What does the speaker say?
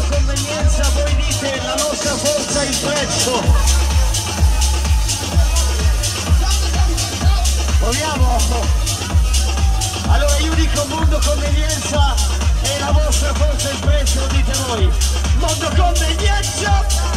Mondo Convenienza, voi dite la nostra forza è il prezzo. Proviamo. Allora io dico Mondo Convenienza e la vostra forza è il prezzo, lo dite voi. Mondo Convenienza!